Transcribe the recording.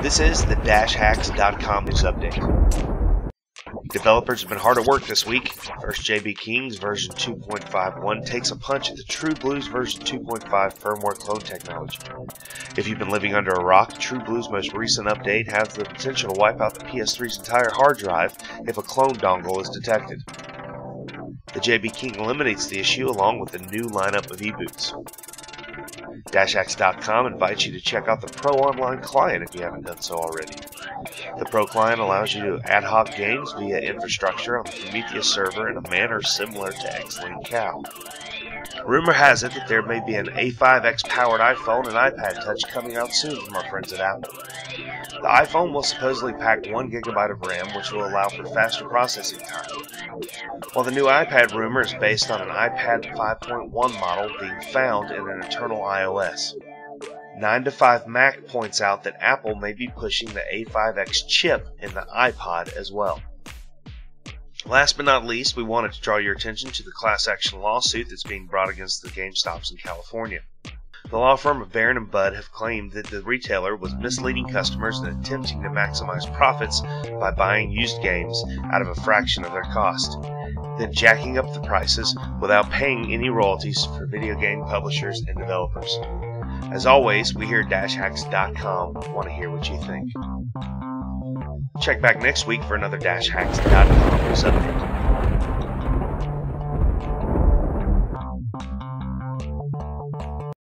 This is the DashHacks.com news update. Developers have been hard at work this week. First, JB King's version 2.51 takes a punch at the True Blues version 2.5 firmware clone technology. If you've been living under a rock, True Blues' most recent update has the potential to wipe out the PS3's entire hard drive if a clone dongle is detected. The JB King eliminates the issue along with a new lineup of e-boots. DashX.com invites you to check out the Pro Online Client if you haven't done so already. The Pro Client allows you to ad hoc games via infrastructure on the Prometheus server in a manner similar to XLink Cow. Rumor has it that there may be an A5X powered iPhone and iPad Touch coming out soon from our friends at Apple. The iPhone will supposedly pack 1 GB of RAM, which will allow for faster processing time, while the new iPad rumor is based on an iPad 5.1 model being found in an internal iOS. 9to5Mac points out that Apple may be pushing the A5X chip in the iPod as well. Last but not least, we wanted to draw your attention to the class action lawsuit that's being brought against the GameStops in California. The law firm of Barron and Bud have claimed that the retailer was misleading customers and attempting to maximize profits by buying used games out of a fraction of their cost, then jacking up the prices without paying any royalties for video game publishers and developers. As always, we here at DashHacks.com want to hear what you think. Check back next week for another DashHacks.com news update.